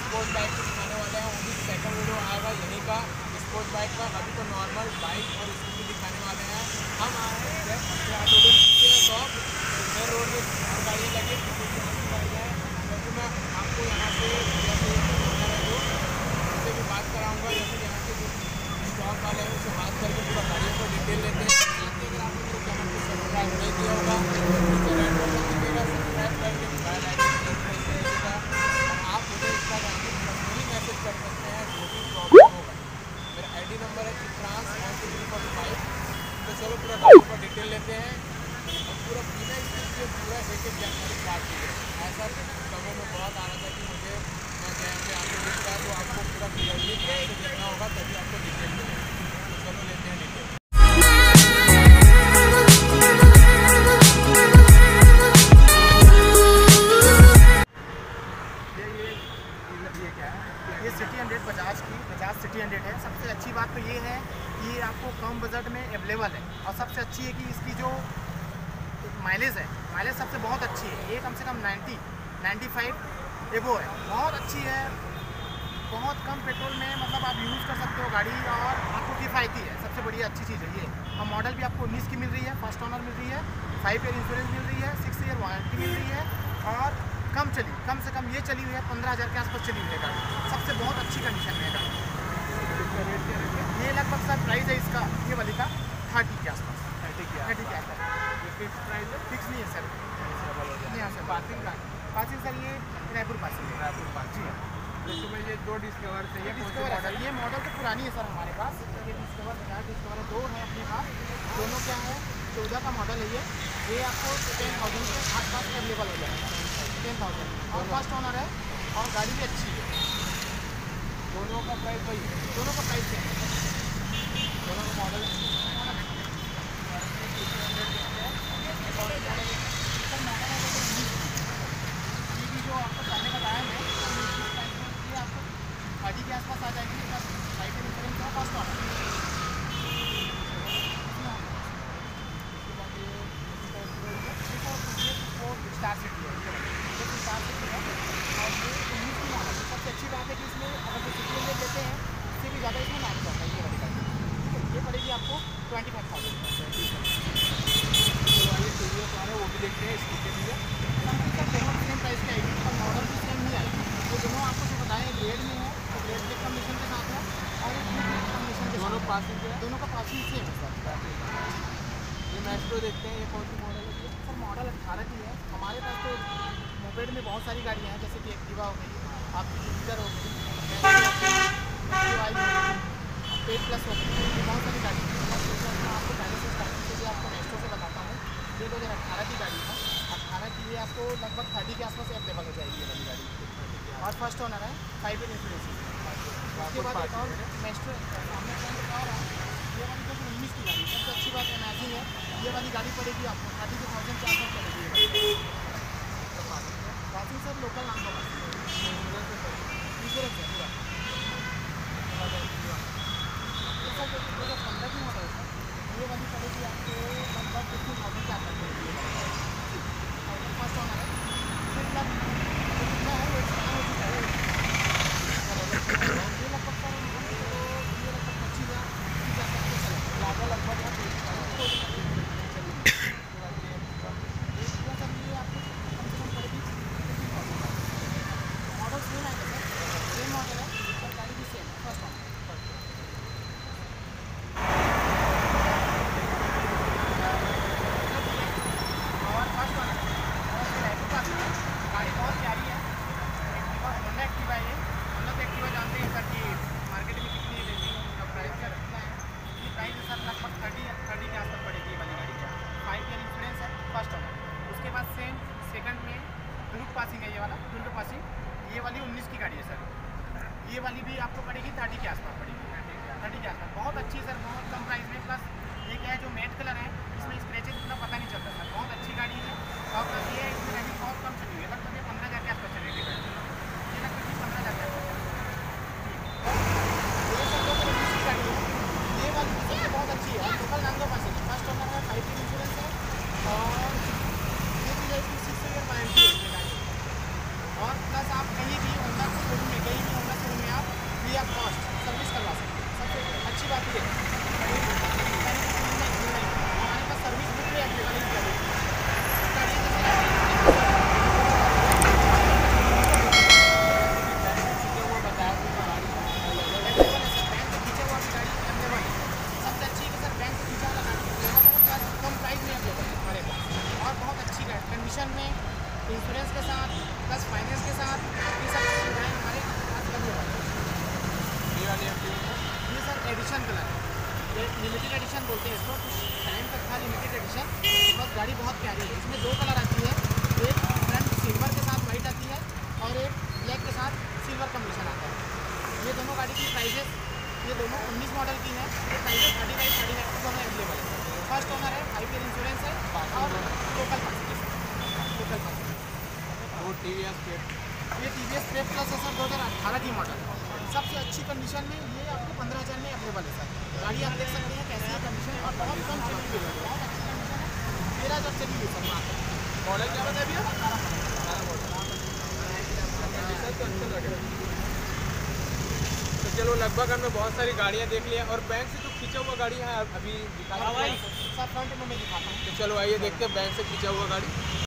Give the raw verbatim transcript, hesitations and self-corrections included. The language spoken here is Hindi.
स्पोर्ट बाइक को दिखाने वाले हैं, वो भी सेकंड वीडियो आएगा यहीं का स्पोर्ट बाइक का। अभी तो नॉर्मल बाइक और स्कूटी दिखाने वाले हैं। हम आए हैं शॉप मेन रोड में, हर गाड़ी लगी है, क्योंकि मैं आपको यहाँ से उनसे भी बात कराऊँगा या फिर यहाँ के जो शॉप वाले हैं उनसे बात करके पूरा गाड़ियों को डिटेल लेते हैं। अगर आपने चैनल को सब्सक्राइब नहीं किया होगा सब्सक्राइब करके बाय कर सकते हैं, जो भी प्रॉब्लम होगा मेरा आईडी नंबर है trans one two three four five. तो चलो पूरा गाड़ी पर डिटेल लेते हैं और पूरा बिना स्क्रिप्ट के पूरा एक एक जानकारी बात की है। ऐसा लोगों में बहुत आ रहा था कि मुझे मैं जैम पे आगे दिख रहा है, तो आपको पूरा क्लियरली देखना होगा तभी आपको डिटेल मिलेगा। तो चलो लेते हैं डिटेल। अच्छी है कि इसकी जो माइलेज है, माइलेज सबसे बहुत अच्छी है। ये कम से कम नाइन्टी नाइन्टी फाइव एबो है, बहुत अच्छी है। बहुत कम पेट्रोल में मतलब आप यूज़ कर सकते हो गाड़ी और आपको किफ़ायती है, सबसे बढ़िया अच्छी चीज़ है ये। और मॉडल भी आपको उन्नीस की मिल रही है, फर्स्ट ऑनर मिल रही है, फाइव ईयर इंश्योरेंस मिल रही है, सिक्स ईयर वारंटी मिल रही है और कम चली कम से कम ये चली हुई है पंद्रह हज़ार के आसपास चली हुई है गाड़ी। सबसे बहुत अच्छी कंडीशन में गाड़ी। ये लगभग सर प्राइस है इसका ये वाली का थर्टी के आसपास है, ठीक है सर, फिक्स नहीं है सर। नहीं हाँ सर, पासिंग का पासिंग सर ये रायपुर पासिंग है, रायपुर पासिंग है। तो मैं ये दो डिस्कवर से ये डिस्कवर है सर, ये मॉडल तो पुरानी है सर हमारे पास। ये डिस्कवर बताया डिस्कवर दो है अपने पास, दोनों क्या है चौदह का मॉडल है ये। ये आपको टेन थाउजेंड के आसपास अवेलेबल हो जाएगा, टेन थाउजेंड और फर्स्ट ऑनर है और गाड़ी भी अच्छी है। दोनों का प्राइस वही है, दोनों का प्राइस क्या है, दोनों का मॉडल दोनों का पासिंग सेम है सर। ये मैस्ट्रो देखते हैं, ये कौन सी मॉडल है सर, मॉडल अट्ठारह की है। हमारे पास तो मोपेड में बहुत सारी गाड़ियाँ हैं, जैसे कि एक्टिवा हो गई, आपकी जुपिटर हो गई, पेट प्लस हो गई, बहुत सारी गाड़ी है। मैं आपको पहले से स्टार्टिंग से भी आपको मैस्ट्रो से बताता हूँ। ये दो हज़ार अट्ठारह की गाड़ी है, अट्ठारह की ये आपको लगभग थर्टी के आसपास अवेलेबल हो जाएगी ये वाली गाड़ी। और फर्स्ट ऑनर है, फाइव ईयर इंश्योरेंस। उसके बाद एक और मैस्ट्रो हमने फ्रेंड बता रहा हूँ, ये वाली तो उन्नीस की गाड़ी सबसे अच्छी बात एनाजिंग है। ये वाली गाड़ी पड़ेगी आपको थर्टी टू थाउजेंड चार सौ पड़ेगी। पासिंग सर लोकल नाम का इंश्योरेंस है पूरा। पंद्रह की मॉडल है, ये वाली पड़ेगी आपको लगभग फिफ्टी थाउजेंड चार सौ पड़ेगी। फर्स्ट ऑनर है, ये वाली भी आपको पड़ेगी थर्टी के आसपास पड़ेगी, थर्टी के आसपास। बहुत अच्छी सर, बहुत कम प्राइस में। प्लस ये क्या है जो मेट कलर है, इसमें स्क्रेचेज इतना पता नहीं चलता सर, बहुत अच्छी गाड़ी है। और प्लस ये इसमें अभी बहुत कम चली हुई है, लगभग ये पंद्रह हज़ार के आसपास चली हुई है, ये लगभग पंद्रह हज़ार के आसपास गाड़ी है। ये वाली बहुत अच्छी है, लोकल नांगो पास है, फर्स्ट ऑनर है, फाइव ईयर इंश्योरेंस है और ये सिक्स ईयर वारंटी है गाड़ी। और प्लस आप कहीं भी ऑनलाइन शोरूम में गई एडिशन बोलते हैं इसको, कुछ टाइम तक था लिमिटेड एडिशन। बहुत गाड़ी बहुत प्यारी है। इसमें दो कलर आती है, एक फ्रंट सिल्वर के साथ वाइट आती है और एक ब्लैक के साथ सिल्वर कम्बिनेशन आता है। ये दोनों गाड़ी की प्राइसेस, ये दोनों उन्नीस मॉडल की हैं। ये prices thirty five thirty nine दोनों अवेलेबल है। फर्स्ट ओनर है, फाइव ईयर इंश्योरेंस है और लोकल पार्टिसिपेशन लोकल पार्टिसिपेशन और टी वी एस पेप। ये T V S Pep plus है सर, दो हज़ार अट्ठारह की मॉडल, सबसे अच्छी कंडीशन में। ये आपको पंद्रह हज़ार में अवेलेबल है सर। गाड़ी आप देख सकते हैं कैसी कंडीशन है और बहुत कम चली हुई है, बहुत अच्छी कंडीशन है। तेरह हज़ार चली हुई सर। मॉडल क्या बताया भैया? कंडीशन तो अच्छा लग रहा है। तो चलो, लगभग हमने बहुत सारी गाड़ियाँ देख ली हैं और बैंक से जो खींचा हुआ गाड़ी है अभी दिखाई, सर फ्रंट में मैं दिखाता हूँ। तो चलो आइए देखते हैं बैंक से खींचा हुआ गाड़ी।